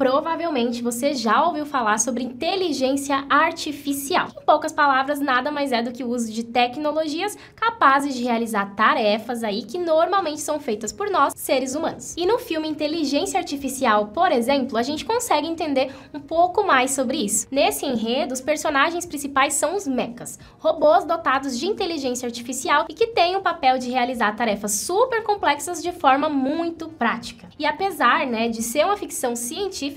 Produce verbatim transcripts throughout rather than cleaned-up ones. Provavelmente você já ouviu falar sobre inteligência artificial. Em poucas palavras, nada mais é do que o uso de tecnologias capazes de realizar tarefas aí que normalmente são feitas por nós, seres humanos. E no filme Inteligência Artificial, por exemplo, a gente consegue entender um pouco mais sobre isso. Nesse enredo, os personagens principais são os mechas, robôs dotados de inteligência artificial e que têm o papel de realizar tarefas super complexas de forma muito prática. E apesar, né, de ser uma ficção científica,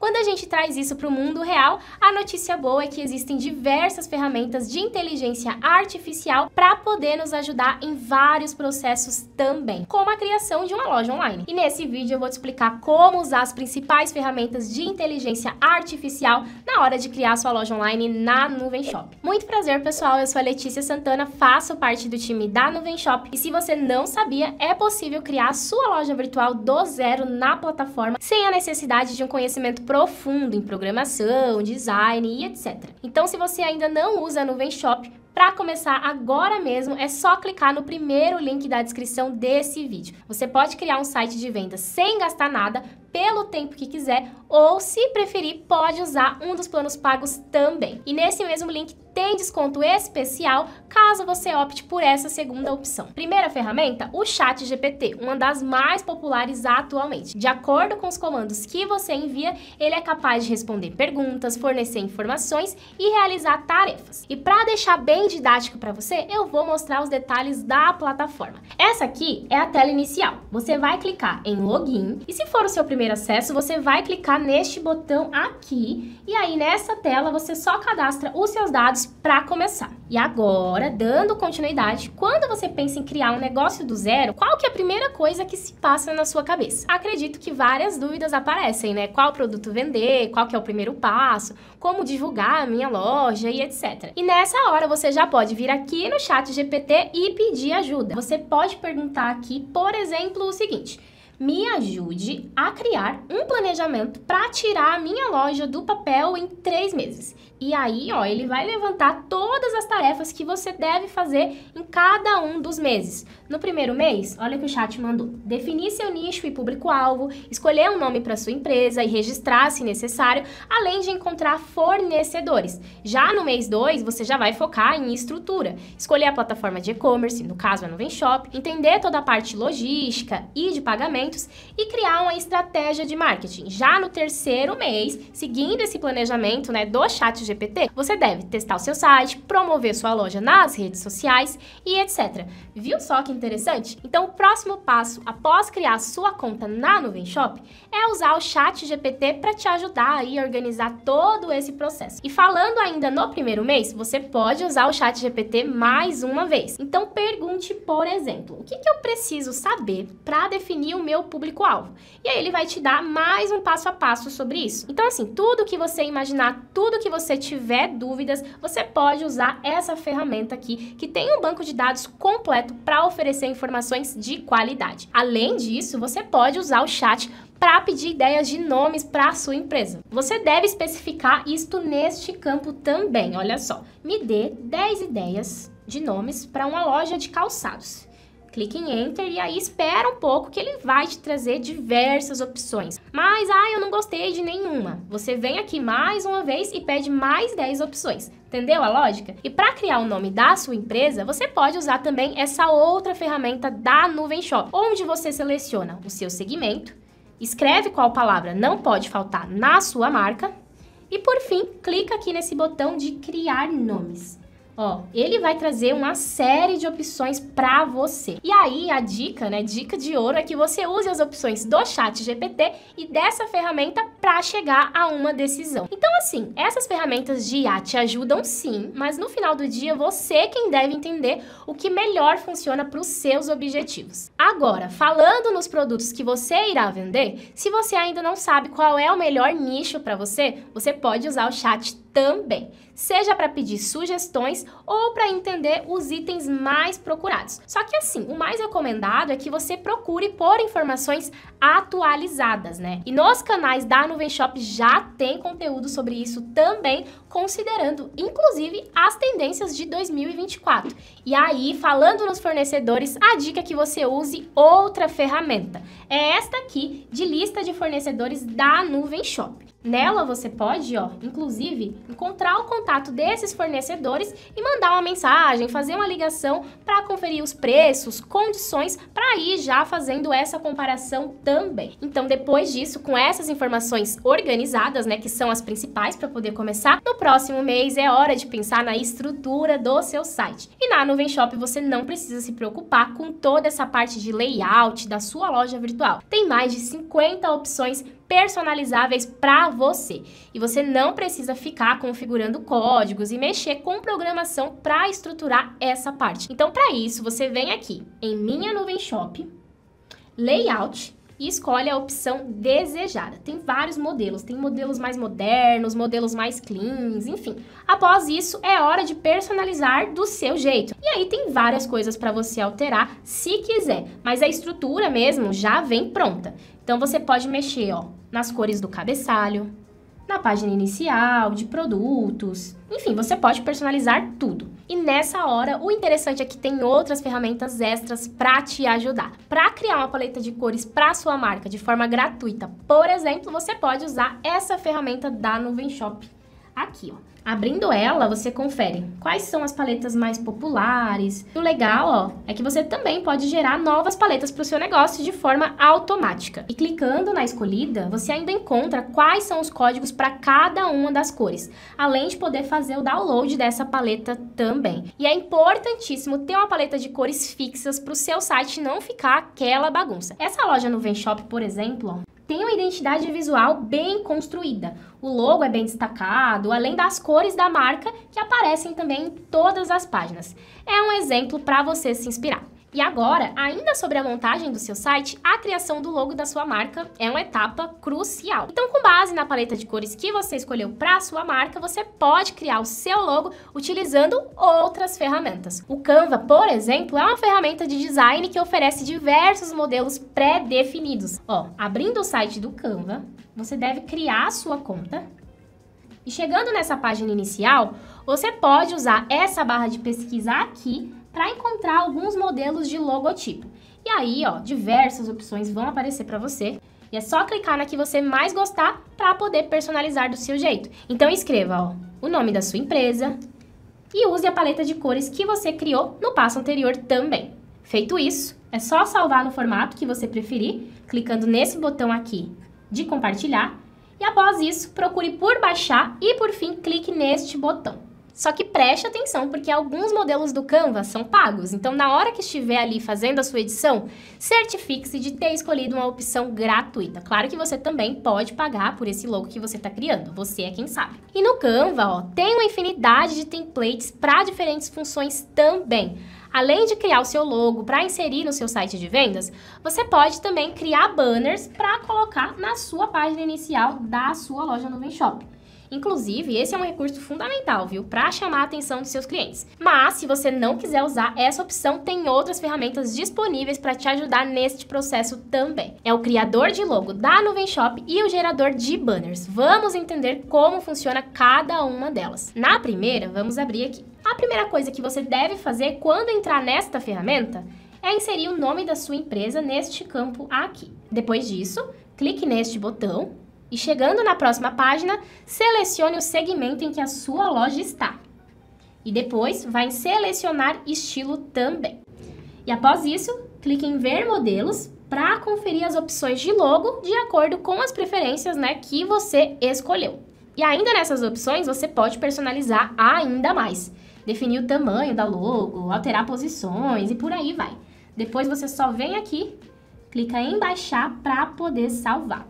quando a gente traz isso para o mundo real, a notícia boa é que existem diversas ferramentas de inteligência artificial para poder nos ajudar em vários processos também, como a criação de uma loja online. E nesse vídeo eu vou te explicar como usar as principais ferramentas de inteligência artificial na hora de criar sua loja online na Nuvemshop. Muito prazer, pessoal, eu sou a Letícia Santana, faço parte do time da Nuvemshop e se você não sabia, é possível criar sua loja virtual do zero na plataforma sem a necessidade de um conhecimento profundo em programação, design e etcétera. Então, se você ainda não usa a Nuvemshop, para começar agora mesmo, é só clicar no primeiro link da descrição desse vídeo. Você pode criar um site de venda sem gastar nada, pelo tempo que quiser, ou se preferir, pode usar um dos planos pagos também. E nesse mesmo link tem desconto especial, caso você opte por essa segunda opção. Primeira ferramenta, o ChatGPT, uma das mais populares atualmente. De acordo com os comandos que você envia, ele é capaz de responder perguntas, fornecer informações e realizar tarefas. E para deixar bem didático para você, eu vou mostrar os detalhes da plataforma. Essa aqui é a tela inicial. Você vai clicar em login e se for o seu primeiro acesso, você vai clicar neste botão aqui e aí nessa tela você só cadastra os seus dados para começar. E agora, dando continuidade, quando você pensa em criar um negócio do zero, qual que é a primeira coisa que se passa na sua cabeça? Acredito que várias dúvidas aparecem, né? Qual produto vender, qual que é o primeiro passo, como divulgar a minha loja e etcétera. E nessa hora você já pode vir aqui no ChatGPT e pedir ajuda. Você pode perguntar aqui, por exemplo, o seguinte: me ajude a criar um planejamento para tirar a minha loja do papel em três meses. E aí, ó, ele vai levantar todas as tarefas que você deve fazer em cada um dos meses. No primeiro mês, olha o que o chat mandou: definir seu nicho e público-alvo, escolher um nome para sua empresa e registrar se necessário, além de encontrar fornecedores. Já no mês dois, você já vai focar em estrutura, escolher a plataforma de e-commerce, no caso a Nuvemshop, entender toda a parte logística e de pagamentos e criar uma estratégia de marketing. Já no terceiro mês, seguindo esse planejamento, né, do chat G P T, você deve testar o seu site, promover sua loja nas redes sociais e etcétera. Viu só que interessante? Então, o próximo passo após criar sua conta na Nuvemshop é usar o ChatGPT para te ajudar aí a organizar todo esse processo. E falando ainda no primeiro mês, você pode usar o ChatGPT mais uma vez. Então, pergunte, por exemplo, o que que eu preciso saber para definir o meu público-alvo? E aí ele vai te dar mais um passo a passo sobre isso. Então, assim, tudo que você imaginar, tudo que você tiver dúvidas, você pode usar essa ferramenta aqui, que tem um banco de dados completo para oferecer informações de qualidade. Além disso, você pode usar o chat para pedir ideias de nomes para a sua empresa. Você deve especificar isto neste campo também, olha só. Me dê dez ideias de nomes para uma loja de calçados. Clique em Enter e aí espera um pouco que ele vai te trazer diversas opções. Mas, ah, eu não gostei de nenhuma. Você vem aqui mais uma vez e pede mais dez opções. Entendeu a lógica? E para criar o nome da sua empresa, você pode usar também essa outra ferramenta da Nuvemshop, onde você seleciona o seu segmento, escreve qual palavra não pode faltar na sua marca e, por fim, clica aqui nesse botão de criar nomes. Ó, ele vai trazer uma série de opções para você. E aí a dica, né, dica de ouro é que você use as opções do ChatGPT e dessa ferramenta para chegar a uma decisão. Então, assim, essas ferramentas de I A te ajudam sim, mas no final do dia você quem deve entender o que melhor funciona para os seus objetivos. Agora, falando nos produtos que você irá vender, se você ainda não sabe qual é o melhor nicho para você, você pode usar o chat também, seja para pedir sugestões ou para entender os itens mais procurados. Só que assim, o mais recomendado é que você procure por informações atualizadas, né? E nos canais da Nuvemshop já tem conteúdo sobre isso também, considerando inclusive as tendências de dois mil e vinte e quatro. E aí, falando nos fornecedores, a dica é que você use use outra ferramenta. É esta aqui, de lista de fornecedores da Nuvemshop. Nela você pode, ó, inclusive, encontrar o contato desses fornecedores e mandar uma mensagem, fazer uma ligação para conferir os preços, condições, para ir já fazendo essa comparação também. Então, depois disso, com essas informações organizadas, né, que são as principais para poder começar, no próximo mês é hora de pensar na estrutura do seu site. E na Nuvemshop você não precisa se preocupar com toda essa parte de layout da sua loja virtual. Tem mais de cinquenta opções personalizáveis para você. E você não precisa ficar configurando códigos e mexer com programação para estruturar essa parte. Então, para isso, você vem aqui em Minha Nuvemshop, Layout, e escolhe a opção desejada. Tem vários modelos, tem modelos mais modernos, modelos mais cleans, enfim. Após isso, é hora de personalizar do seu jeito. E aí tem várias coisas para você alterar, se quiser, mas a estrutura mesmo já vem pronta. Então você pode mexer, ó, nas cores do cabeçalho, na página inicial, de produtos, enfim, você pode personalizar tudo. E nessa hora, o interessante é que tem outras ferramentas extras para te ajudar. Para criar uma paleta de cores para sua marca de forma gratuita, por exemplo, você pode usar essa ferramenta da Nuvemshop aqui, ó. Abrindo ela, você confere quais são as paletas mais populares. E o legal, ó, é que você também pode gerar novas paletas para o seu negócio de forma automática. E clicando na escolhida, você ainda encontra quais são os códigos para cada uma das cores, além de poder fazer o download dessa paleta também. E é importantíssimo ter uma paleta de cores fixas para o seu site não ficar aquela bagunça. Essa loja Nuvemshop, por exemplo, ó, tem uma identidade visual bem construída. O logo é bem destacado, além das cores da marca que aparecem também em todas as páginas. É um exemplo para você se inspirar. E agora, ainda sobre a montagem do seu site, a criação do logo da sua marca é uma etapa crucial. Então, com base na paleta de cores que você escolheu para a sua marca, você pode criar o seu logo utilizando outras ferramentas. O Canva, por exemplo, é uma ferramenta de design que oferece diversos modelos pré-definidos. Ó, abrindo o site do Canva, você deve criar a sua conta. E chegando nessa página inicial, você pode usar essa barra de pesquisa aqui para encontrar alguns modelos de logotipo. E aí, ó, diversas opções vão aparecer para você. E é só clicar na que você mais gostar para poder personalizar do seu jeito. Então escreva, ó, o nome da sua empresa e use a paleta de cores que você criou no passo anterior também. Feito isso, é só salvar no formato que você preferir, clicando nesse botão aqui de compartilhar. E após isso, procure por baixar e por fim clique neste botão. Só que preste atenção, porque alguns modelos do Canva são pagos, então na hora que estiver ali fazendo a sua edição, certifique-se de ter escolhido uma opção gratuita. Claro que você também pode pagar por esse logo que você está criando, você é quem sabe. E no Canva, ó, tem uma infinidade de templates para diferentes funções também. Além de criar o seu logo para inserir no seu site de vendas, você pode também criar banners para colocar na sua página inicial da sua loja Nuvemshop. Inclusive, esse é um recurso fundamental, viu, para chamar a atenção dos seus clientes. Mas, se você não quiser usar essa opção, tem outras ferramentas disponíveis para te ajudar neste processo também. É o criador de logo da Nuvemshop e o gerador de banners. Vamos entender como funciona cada uma delas. Na primeira, vamos abrir aqui. A primeira coisa que você deve fazer quando entrar nesta ferramenta é inserir o nome da sua empresa neste campo aqui. Depois disso, clique neste botão. E chegando na próxima página, selecione o segmento em que a sua loja está. E depois, vai selecionar estilo também. E após isso, clique em ver modelos para conferir as opções de logo de acordo com as preferências, né, que você escolheu. E ainda nessas opções, você pode personalizar ainda mais. Definir o tamanho da logo, alterar posições e por aí vai. Depois você só vem aqui, clica em baixar para poder salvar.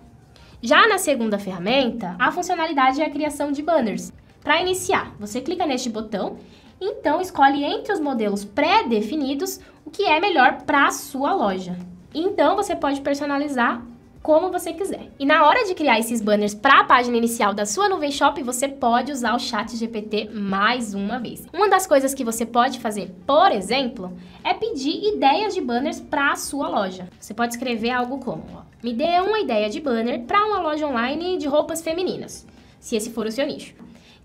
Já na segunda ferramenta, a funcionalidade é a criação de banners. Para iniciar, você clica neste botão, então escolhe entre os modelos pré-definidos o que é melhor para a sua loja. Então você pode personalizar como você quiser. E na hora de criar esses banners para a página inicial da sua Nuvemshop, você pode usar o ChatGPT mais uma vez. Uma das coisas que você pode fazer, por exemplo, é pedir ideias de banners para a sua loja. Você pode escrever algo como, ó, me dê uma ideia de banner para uma loja online de roupas femininas, se esse for o seu nicho.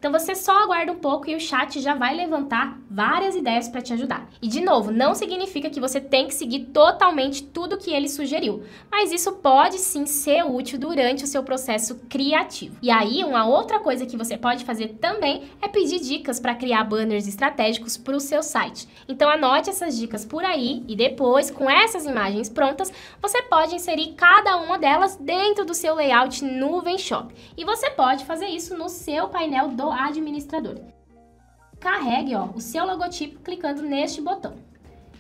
Então você só aguarda um pouco e o chat já vai levantar várias ideias para te ajudar. E de novo, não significa que você tem que seguir totalmente tudo que ele sugeriu, mas isso pode sim ser útil durante o seu processo criativo. E aí, uma outra coisa que você pode fazer também é pedir dicas para criar banners estratégicos para o seu site. Então anote essas dicas por aí e depois, com essas imagens prontas, você pode inserir cada uma delas dentro do seu layout Nuvemshop. E você pode fazer isso no seu painel do administrador. Carregue ó, o seu logotipo clicando neste botão.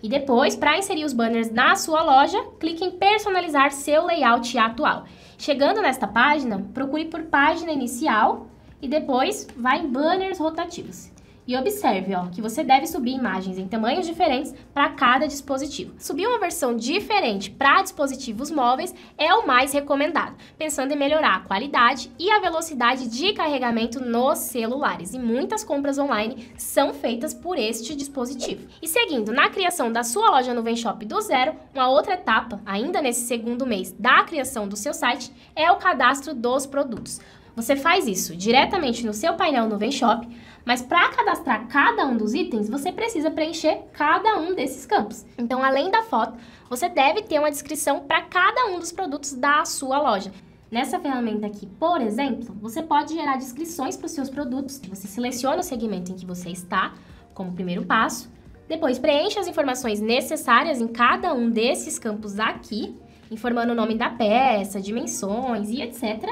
E depois, para inserir os banners na sua loja, clique em personalizar seu layout atual. Chegando nesta página, procure por página inicial e depois vá em banners rotativos. E observe ó, que você deve subir imagens em tamanhos diferentes para cada dispositivo. Subir uma versão diferente para dispositivos móveis é o mais recomendado, pensando em melhorar a qualidade e a velocidade de carregamento nos celulares. E muitas compras online são feitas por este dispositivo. E seguindo na criação da sua loja Nuvemshop do zero, uma outra etapa, ainda nesse segundo mês da criação do seu site, é o cadastro dos produtos. Você faz isso diretamente no seu painel Nuvemshop, mas para cadastrar cada um dos itens, você precisa preencher cada um desses campos. Então, além da foto, você deve ter uma descrição para cada um dos produtos da sua loja. Nessa ferramenta aqui, por exemplo, você pode gerar descrições para os seus produtos. Você seleciona o segmento em que você está, como primeiro passo. Depois, preenche as informações necessárias em cada um desses campos aqui, informando o nome da peça, dimensões e etcétera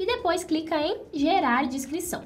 E depois clica em gerar descrição.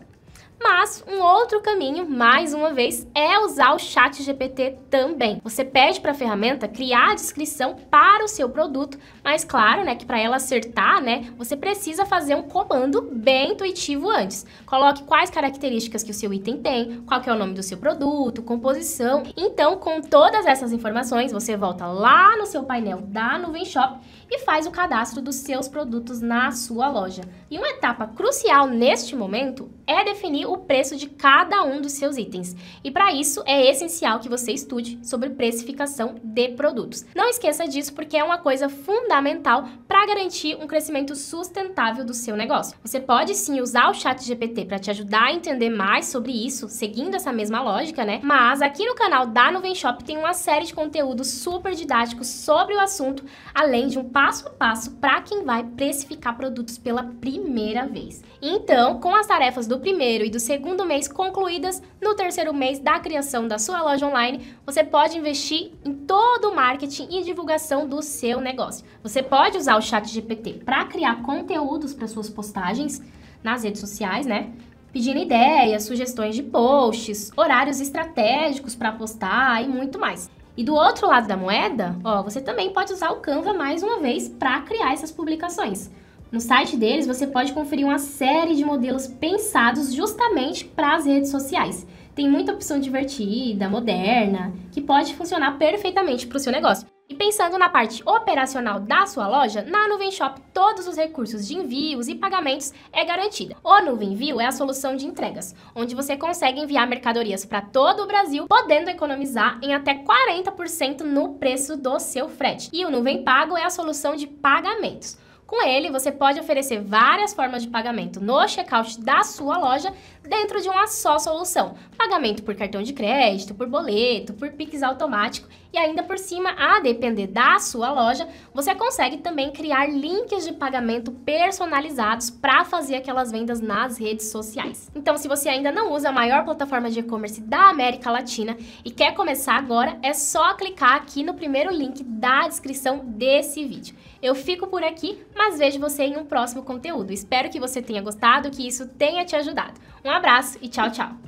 Mas um outro caminho, mais uma vez, é usar o ChatGPT também. Você pede para a ferramenta criar a descrição para o seu produto, mas claro, né, que para ela acertar, né, você precisa fazer um comando bem intuitivo antes. Coloque quais características que o seu item tem, qual que é o nome do seu produto, composição. Então, com todas essas informações, você volta lá no seu painel da Nuvemshop e faz o cadastro dos seus produtos na sua loja. E uma etapa crucial neste momento é definir o preço de cada um dos seus itens. E para isso é essencial que você estude sobre precificação de produtos. Não esqueça disso porque é uma coisa fundamental para garantir um crescimento sustentável do seu negócio. Você pode sim usar o ChatGPT para te ajudar a entender mais sobre isso, seguindo essa mesma lógica, né? Mas aqui no canal da Nuvemshop tem uma série de conteúdos super didáticos sobre o assunto, além de um passo a passo para quem vai precificar produtos pela primeira vez. Então, com as tarefas do primeiro e do segundo mês concluídas, no terceiro mês da criação da sua loja online, você pode investir em todo o marketing e divulgação do seu negócio. Você pode usar o ChatGPT para criar conteúdos para suas postagens nas redes sociais, né? Pedindo ideias, sugestões de posts, horários estratégicos para postar e muito mais. E do outro lado da moeda, ó, você também pode usar o Canva mais uma vez para criar essas publicações. No site deles, você pode conferir uma série de modelos pensados justamente para as redes sociais. Tem muita opção divertida, moderna, que pode funcionar perfeitamente para o seu negócio. E pensando na parte operacional da sua loja, na Nuvemshop todos os recursos de envios e pagamentos é garantida. O Nuvem Envio é a solução de entregas, onde você consegue enviar mercadorias para todo o Brasil, podendo economizar em até quarenta por cento no preço do seu frete. E o Nuvem Pago é a solução de pagamentos. Com ele, você pode oferecer várias formas de pagamento no checkout da sua loja dentro de uma só solução. Pagamento por cartão de crédito, por boleto, por Pix automático e ainda por cima, a depender da sua loja, você consegue também criar links de pagamento personalizados para fazer aquelas vendas nas redes sociais. Então, se você ainda não usa a maior plataforma de e-commerce da América Latina e quer começar agora, é só clicar aqui no primeiro link da descrição desse vídeo. Eu fico por aqui, mas vejo você em um próximo conteúdo. Espero que você tenha gostado, que isso tenha te ajudado. Um abraço e tchau, tchau!